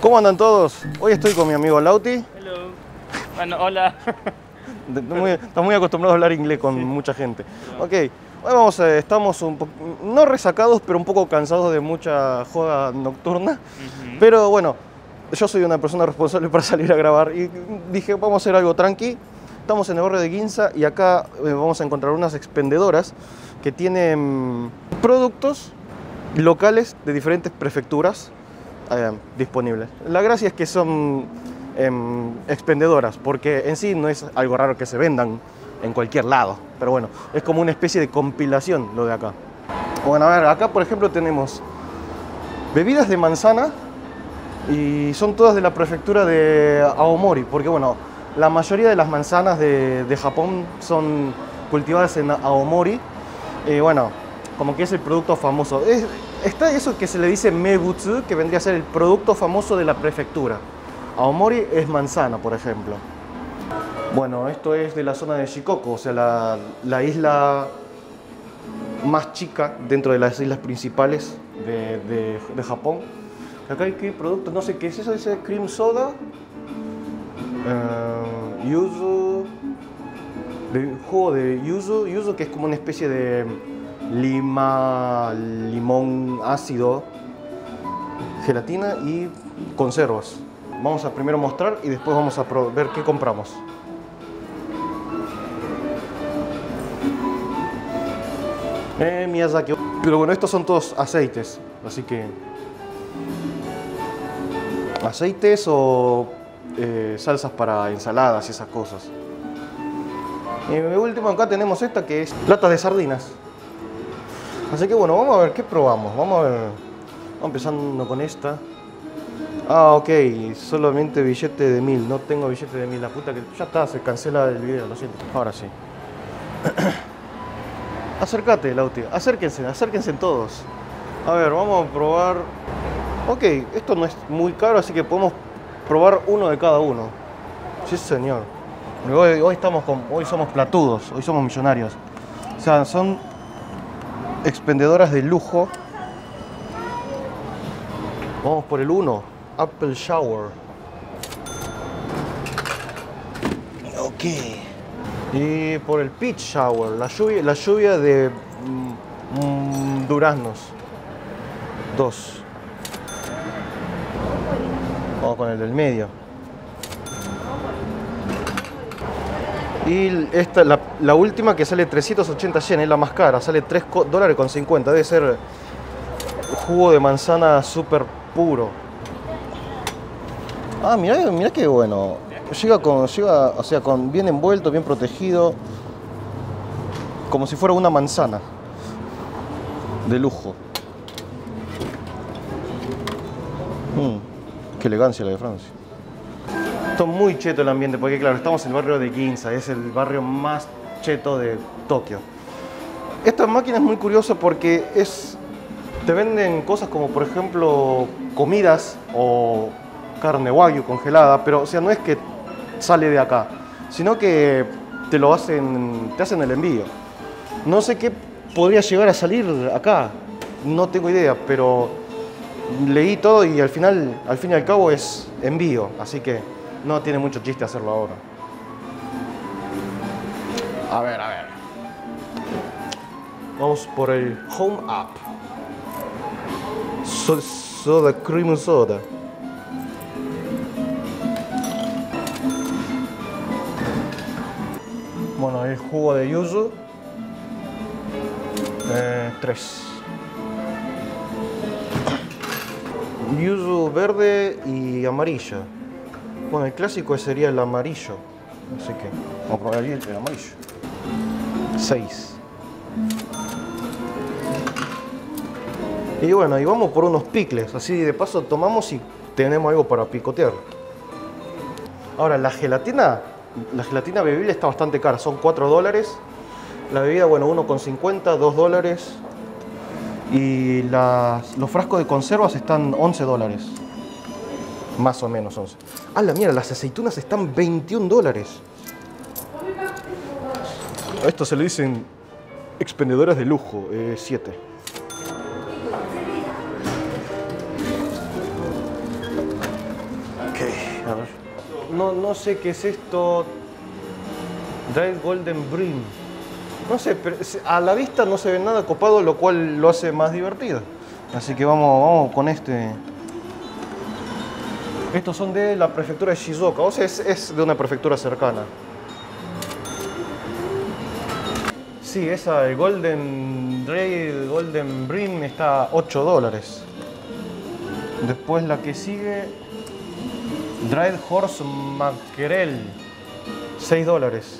¿Cómo andan todos? Hoy estoy con mi amigo Lauti. Hello. Bueno, hola. Estamos muy acostumbrados a hablar inglés con mucha gente. No. Ok, hoy vamos estamos un poco, no resacados, pero un poco cansados de mucha joda nocturna. Pero bueno, yo soy una persona responsable para salir a grabar y dije, vamos a hacer algo tranqui. Estamos en el barrio de Ginza y acá vamos a encontrar unas expendedoras que tienen productos locales de diferentes prefecturas disponibles. La gracia es que son expendedoras, porque en sí no es algo raro que se vendan en cualquier lado, pero bueno, es como una especie de compilación lo de acá. Bueno, a ver, acá por ejemplo tenemos bebidas de manzana y son todas de la prefectura de Aomori, porque bueno, la mayoría de las manzanas de Japón son cultivadas en Aomori. Bueno, como que es el producto famoso. Está eso que se le dice meibutsu, que vendría a ser el producto famoso de la prefectura. Aomori es manzana, por ejemplo. Bueno, esto es de la zona de Shikoku, o sea, la isla más chica dentro de las islas principales de Japón. Acá hay que productos, no sé qué es eso, dice cream soda, yuzu, jugo de yuzu. Yuzu que es como una especie de limón ácido, gelatina y conservas. Vamos a primero mostrar y después vamos a ver qué compramos. Miyazaki. Pero bueno, estos son todos aceites, así que aceites o salsas para ensaladas y esas cosas. Y de último acá tenemos esta que es latas de sardinas. Así que bueno, vamos a ver qué probamos. Vamos a ver. Vamos empezando con esta. Ah, ok. Solamente billete de 1000. No tengo billete de 1000. La puta que... Ya está, se cancela el video, lo siento. Ahora sí. Acércate, Lauti. Acérquense todos. A ver, vamos a probar. Ok, esto no es muy caro, así que podemos probar uno de cada uno. Sí, señor. Hoy somos platudos. Hoy somos millonarios. O sea, son... expendedoras de lujo. Vamos por el 1, Apple Shower. Ok. Y por el Peach Shower, la lluvia de duraznos. 2. Vamos con el del medio. Y esta, la última que sale 380 yen, es la más cara, sale $3.50. Debe ser jugo de manzana súper puro. Ah, mirá qué bueno. Llega, o sea, bien envuelto, bien protegido. Como si fuera una manzana. De lujo. Qué elegancia la de Francia. Está muy cheto el ambiente, porque claro, estamos en el barrio de Ginza, es el barrio más cheto de Tokio. Esta máquina es muy curiosa porque te venden cosas como por ejemplo comidas o carne wagyu congelada, pero o sea, no es que sale de acá, sino que te hacen el envío. No sé qué podría llegar a salir acá, no tengo idea, pero leí todo y al fin y al cabo es envío, así que no tiene mucho chiste hacerlo ahora. A ver. Vamos por el Home Up. Soda, cream soda. Bueno, el jugo de yuzu. 3. Yuzu verde y amarillo. Bueno, el clásico sería el amarillo, así que vamos a probar el amarillo. 6. Y bueno, y vamos por unos picles, así de paso tomamos y tenemos algo para picotear. Ahora, la gelatina bebible está bastante cara, son $4. La bebida, bueno, 1,50, $2. Y los frascos de conservas están $11. Más o menos 11. ¡Ah, la mierda! Las aceitunas están $21. A esto se le dicen expendedoras de lujo. 7. no sé qué es esto. Dried Golden Brim. No sé, pero a la vista no se ve nada copado, lo cual lo hace más divertido. Así que vamos con este. Estos son de la prefectura de Shizuoka, o sea, es de una prefectura cercana. Sí, esa, el Golden Dried, Golden Brim, está a $8. Después la que sigue, Dried Horse Mackerel, $6.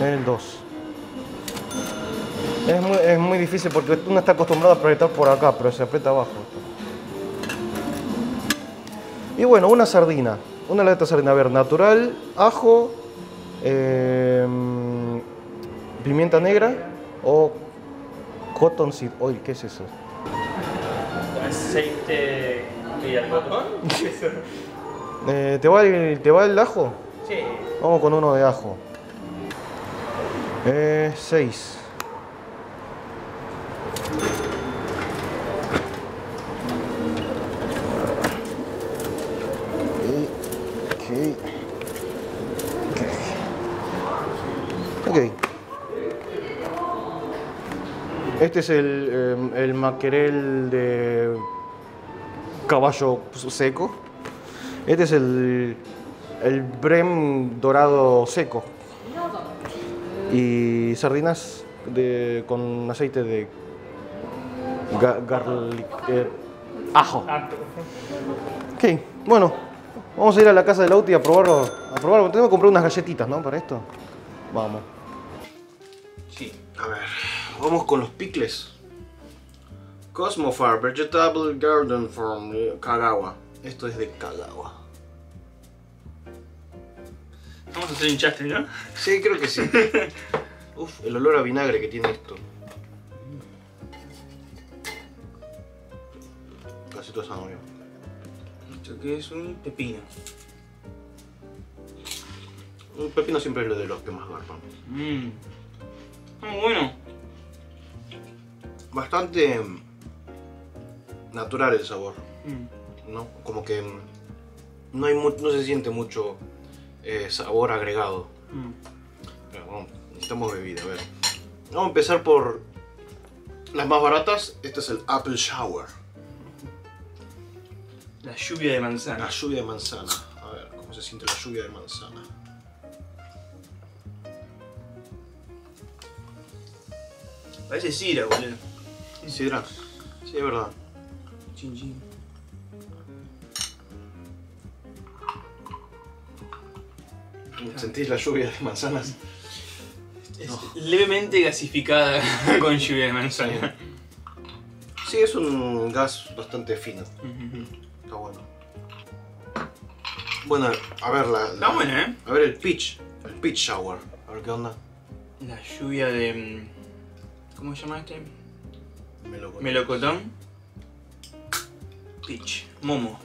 El 2. Es muy difícil porque uno está acostumbrado a apretar por acá, pero se aprieta abajo. Y bueno, una sardina. Una lata de sardina, a ver, natural, ajo, pimienta negra o cotton seed oil. ¿Qué es eso? Aceite y algodón. ¿Te va el ajo? Sí. Vamos con uno de ajo. 6. Okay. Este es el maquerel de caballo seco. Este es el brem dorado seco. Y sardinas con aceite de garlic, ajo. Ok, bueno, vamos a ir a la casa de Lauti a probarlo. Tengo que comprar unas galletitas, ¿no? Para esto. Vamos. Sí, a ver, vamos con los picles. Cosmofar Vegetable Garden from Kagawa. Esto es de Kagawa. Vamos a hacer un chastre, ¿no? Sí, creo que sí. Uf, el olor a vinagre que tiene esto. Casi todo zanahoria. Esto que es un pepino. Un pepino siempre es lo de los que más garpan. Muy bueno. Bastante natural el sabor. ¿No? Como que no se siente mucho sabor agregado. Pero bueno, necesitamos bebida, a ver. Vamos a empezar por las más baratas. Este es el Apple Shower. La lluvia de manzana. La lluvia de manzana. A ver, ¿cómo se siente la lluvia de manzana? Parece sidra, boludo. Sidra. Sí, es verdad. Chin, chin. ¿Sentís la lluvia de manzanas? Es levemente gasificada con lluvia de manzana. Sí, es un gas bastante fino. Está bueno. Bueno, a ver Está buena, ¿eh? A ver el peach. El peach shower. A ver qué onda. La lluvia de... ¿Cómo se llama este? Melocotón. Melocotón. Peach. Momo.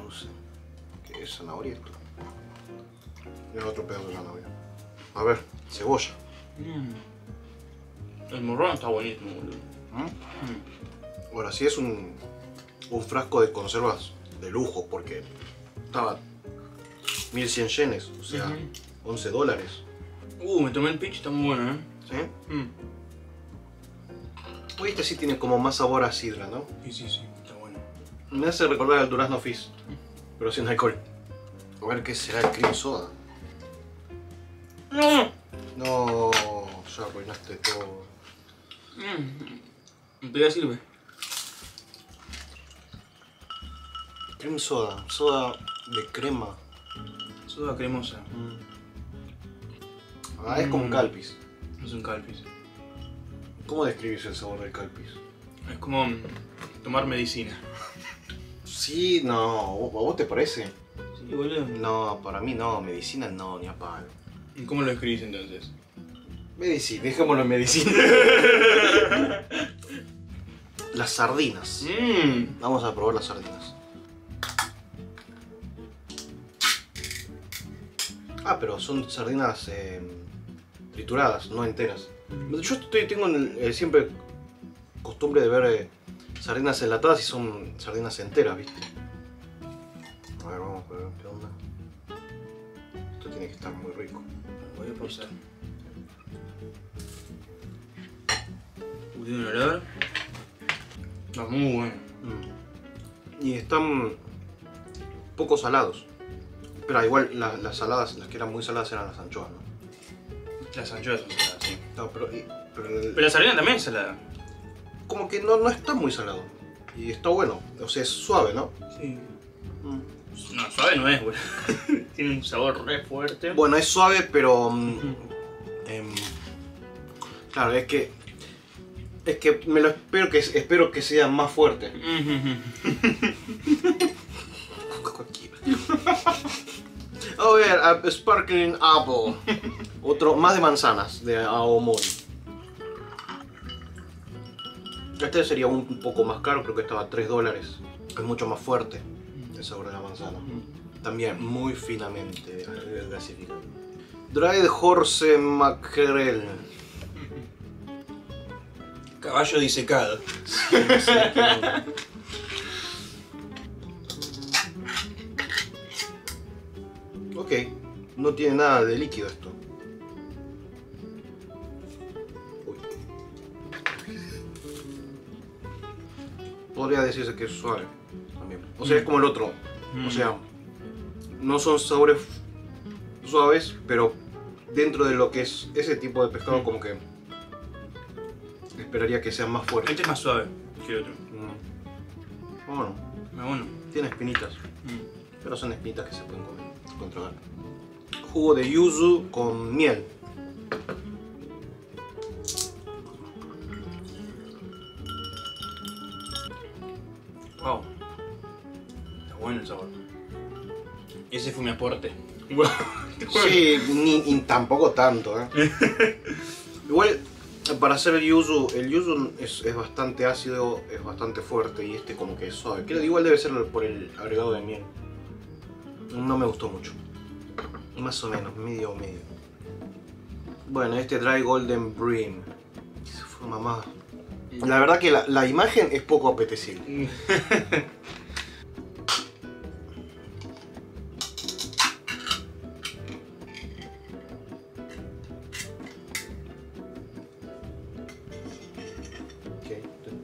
Dulce. ¿Qué es zanahoria esto? Es otro pedazo de zanahoria. A ver, cebolla. El morrón está buenísimo, boludo. Ahora sí es un frasco de conservas de lujo porque estaba 1100 yenes, o sea, $11. Me tomé el peach, está muy bueno, ¿eh? ¿Sí? Uy, este sí tiene como más sabor a sidra, ¿no? Sí, está bueno. Me hace recordar al durazno fizz, pero sin alcohol. A ver qué será el cream soda. No, ya arruinaste todo. Todavía sirve. Cream soda, soda de crema. Soda cremosa. Ah, es como un Calpis. Es un Calpis. ¿Cómo describís el sabor del Calpis? Es como tomar medicina. Sí, no. ¿A vos te parece? Sí, boludo. No, para mí no. Medicina no, ni a palo. ¿Y cómo lo escribís entonces? Medicina, dejémoslo en medicina. Las sardinas. Vamos a probar las sardinas. Ah, pero son sardinas trituradas, no enteras. Yo tengo siempre costumbre de ver sardinas enlatadas y son sardinas enteras, ¿viste? A ver, vamos a ver qué onda. Esto tiene que estar muy rico. Voy a pausar. ¿Tiene un olor? Está muy bueno. Y están poco salados. Pero igual las saladas, las que eran muy saladas eran las anchoas, ¿no? Las anchoas son saladas, sí. No, pero la sardina también es salada. Como que no está muy salado. Y está bueno. O sea, es suave, ¿no? Sí. No, suave no es, güey. Tiene un sabor re fuerte. Bueno, es suave, pero... claro, es que me lo espero que sea más fuerte. A ver, a Sparkling Apple. Otro más de manzanas, de Aomori. Este sería un poco más caro, creo que estaba a $3. Es mucho más fuerte el sabor de la manzana. También muy finamente a nivel gasificado. Dried Horse Mackerel. Caballo disecado. Sí, no sé, pero... Ok, no tiene nada de líquido esto. Uy. Podría decirse que es suave también. O sea, es como el otro. O sea, no son sabores suaves, pero dentro de lo que es ese tipo de pescado, como que... esperaría que sea más fuerte. Este es más suave que el otro. Bueno, tiene espinitas, pero son espinitas que se pueden comer, controlar. Jugo de yuzu con miel. Wow, está bueno el sabor. Ese fue mi aporte. Sí, ni tampoco tanto, ¿eh? Igual. Para hacer el yuzu es bastante ácido, es bastante fuerte y este como que es suave. Creo que igual debe ser por el agregado de miel. No me gustó mucho. Más o menos, medio o medio. Bueno, este Dry Golden Bream. Se forma más... La verdad que la imagen es poco apetecible.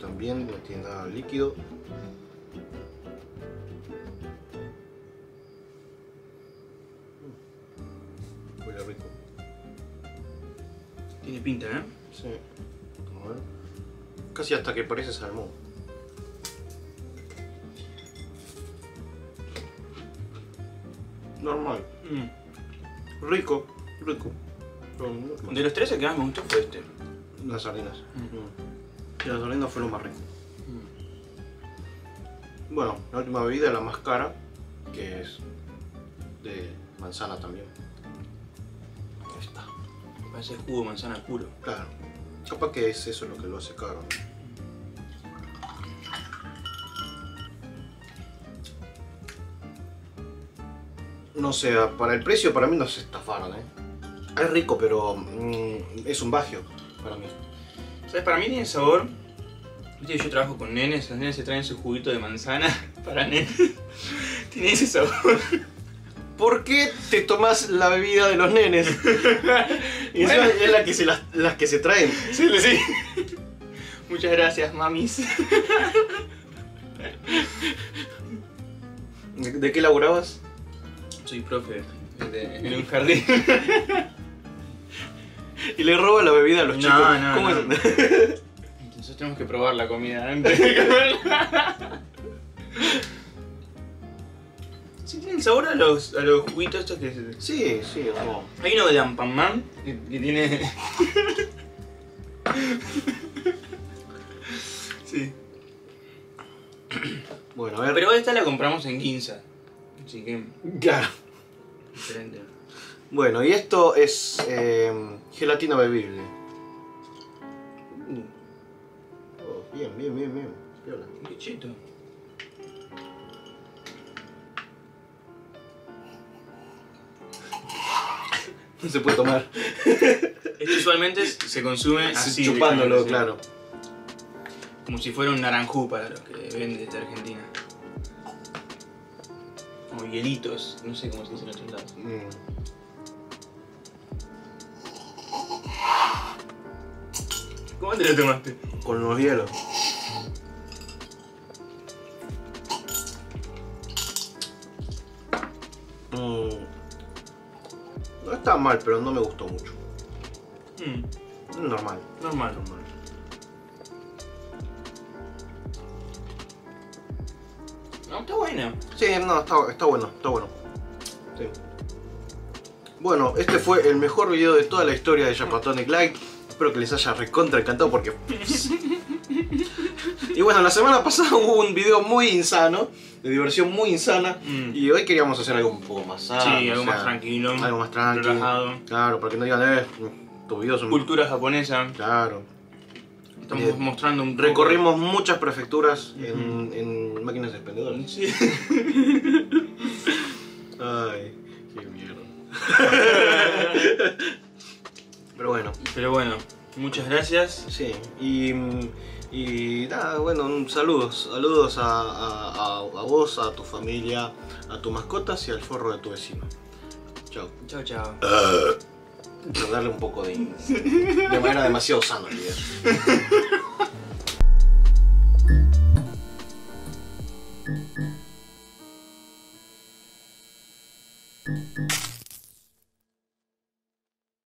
También no tiene nada de líquido. Huele rico. Tiene pinta, ¿eh? Sí. A ver. Casi hasta que parece salmón. Normal. Rico, rico. Normal. De los tres el que más me gustó fue este. Las sardinas. Y la sardina fue lo más rico. Bueno, la última bebida, la más cara, que es de manzana también. Ahí está. Parece jugo de manzana puro. Claro. Capaz que es eso lo que lo hace caro, ¿no? No sé, para el precio para mí no se estafaron, ¿eh? Es rico, pero es un bajio para mí. ¿Sabes? Para mí tiene sabor. Yo trabajo con nenes, los nenes se traen su juguito de manzana para nenes. Tiene ese sabor. ¿Por qué te tomas la bebida de los nenes? Y bueno, es la que las que se traen. Sí, sí. Muchas gracias, mamis. ¿De qué laburabas? Soy profe en un jardín. Y le roba la bebida a los chicos. No. Es? Entonces tenemos que probar la comida antes de comerla. Sí, tienen sabor a los juguitos estos que... Sí, sí. Como... Hay uno de Ampanman que tiene... Sí. Bueno, a ver... Pero esta la compramos en Ginza. Así que... Claro. Diferente. Bueno, y esto es gelatina bebible. Oh, bien. Piola. Qué chito. No se puede tomar. Esto usualmente se consume así, chupándolo, claro. Como si fuera un naranjú para los que venden de Argentina. como hielitos, no sé cómo se dicen en otros lados. ¿Cómo te lo tomaste? Con los hielos. No está mal, pero no me gustó mucho. Normal. Normal. No, está bueno. Sí, no, está bueno. Sí. Bueno, este fue el mejor video de toda la historia de Japatonic Light. Espero que les haya recontra encantado porque... Y bueno, la semana pasada hubo un video muy insano, de diversión muy insana, y hoy queríamos hacer algo un poco más sano. Sí, algo más tranquilo. Algo más tranquilo. Relajado. Claro, para que no digan, tus videos son... Cultura japonesa. Claro. Estamos mostrando un poco. Recorrimos muchas prefecturas en máquinas expendedoras. Sí. Ay, qué mierda. Pero bueno, muchas gracias. Sí, y nada, bueno, saludos a vos, a tu familia, a tus mascotas y al forro de tu vecino. Chao. Chao. Darle un poco de manera demasiado sana al video.